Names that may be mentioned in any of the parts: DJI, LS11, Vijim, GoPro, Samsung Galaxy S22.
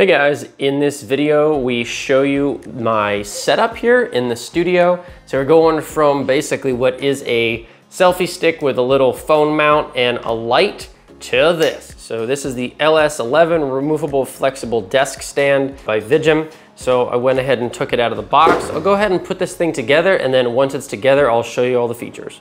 Hey guys, in this video, we show you my setup here in the studio. So we're going from basically what is a selfie stick with a little phone mount and a light to this. So this is the LS11 removable flexible desk stand by Vijim. So I went ahead and took it out of the box. I'll go ahead and put this thing together, and then once it's together, I'll show you all the features.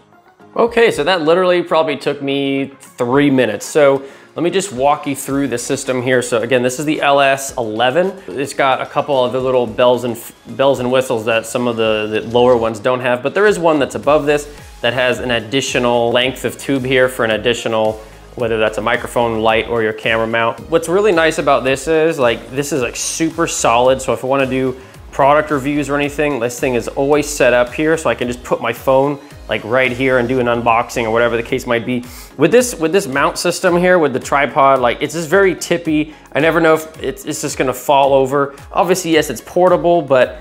Okay, so that literally probably took me 3 minutes. So let me just walk you through the system here. So again, this is the LS11. It's got a couple other little bells and whistles that some of the lower ones don't have, but there is one that's above this that has an additional length of tube here for an additional, whether that's a microphone, light, or your camera mount. What's really nice about this is like super solid. So if I wanna do product reviews or anything, this thing is always set up here, so I can just put my phone like right here and do an unboxing or whatever the case might be. With this mount system here, with the tripod, like it's just very tippy. I never know if it's just gonna fall over. Obviously, yes, it's portable, but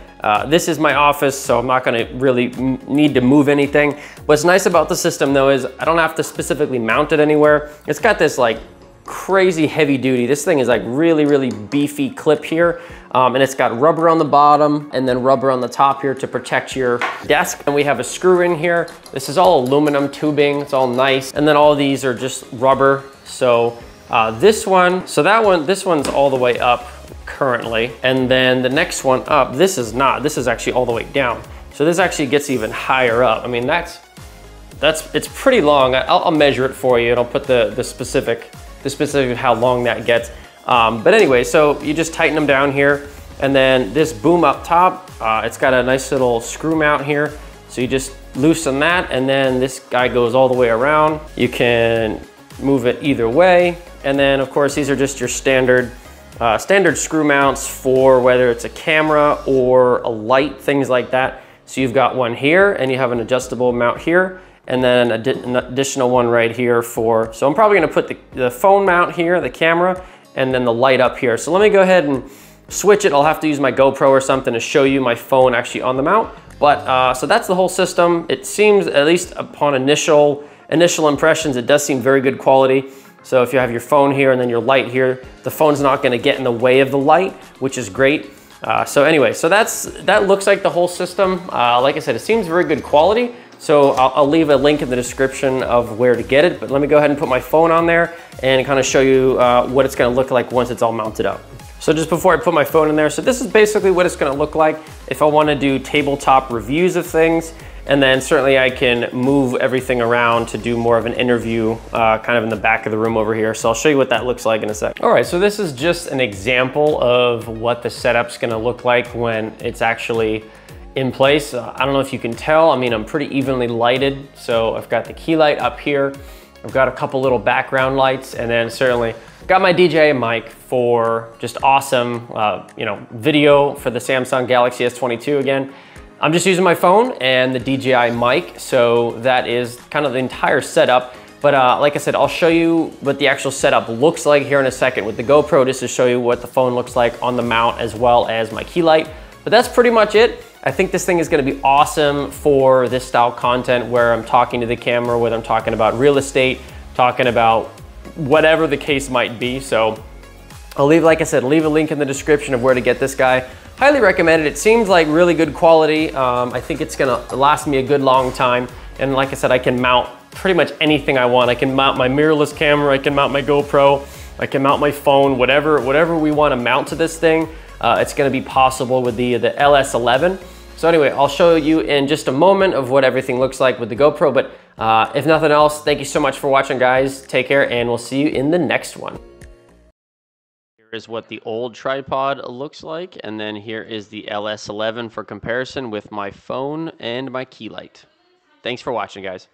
this is my office, so I'm not gonna really need to move anything. What's nice about the system though is I don't have to specifically mount it anywhere. It's got this like crazy heavy duty. This thing is like really, really beefy clip here. And it's got rubber on the bottom and then rubber on the top here to protect your desk. And we have a screw in here. This is all aluminum tubing, it's all nice. And then all these are just rubber. So this one's all the way up currently. And then the next one up, this is not, this is actually all the way down. So this actually gets even higher up. I mean, it's pretty long. I'll measure it for you, and I'll put the specific of how long that gets. But anyway, so you just tighten them down here, and then this boom up top, it's got a nice little screw mount here. So you just loosen that, and then this guy goes all the way around. You can move it either way. And then of course, these are just your standard screw mounts for whether it's a camera or a light, things like that. So you've got one here, and you have an adjustable mount here, and then an additional one right here for, so I'm probably gonna put the phone mount here, the camera, and then the light up here. So let me go ahead and switch it. I'll have to use my GoPro or something to show you my phone actually on the mount. But so that's the whole system. It seems, at least upon initial impressions, it does seem very good quality. So if you have your phone here and then your light here, the phone's not gonna get in the way of the light, which is great. So anyway, so that looks like the whole system. Like I said, it seems very good quality. So I'll leave a link in the description of where to get it, but let me go ahead and put my phone on there and kind of show you what it's gonna look like once it's all mounted up. So just before I put my phone in there, so this is basically what it's gonna look like if I wanna do tabletop reviews of things, and then certainly I can move everything around to do more of an interview kind of in the back of the room over here. So I'll show you what that looks like in a sec. All right, so this is just an example of what the setup's gonna look like when it's actually in place. I don't know if you can tell, I mean, I'm pretty evenly lighted. So I've got the key light up here. I've got a couple little background lights, and then certainly got my DJI mic for just awesome, you know, video for the Samsung Galaxy S22 again. I'm just using my phone and the DJI mic. So that is kind of the entire setup. But like I said, I'll show you what the actual setup looks like here in a second with the GoPro, just to show you what the phone looks like on the mount as well as my key light. But that's pretty much it. I think this thing is gonna be awesome for this style content where I'm talking to the camera, whether I'm talking about real estate, talking about whatever the case might be. So I'll leave, like I said, leave a link in the description of where to get this guy. Highly recommend it. It seems like really good quality. I think it's gonna last me a good long time. And like I said, I can mount pretty much anything I want. I can mount my mirrorless camera, I can mount my GoPro, I can mount my phone, whatever we wanna mount to this thing. It's gonna be possible with the LS11. So anyway, I'll show you in just a moment of what everything looks like with the GoPro, but if nothing else, thank you so much for watching, guys. Take care, and we'll see you in the next one. Here is what the old tripod looks like, and then here is the LS11 for comparison with my phone and my key light. Thanks for watching, guys.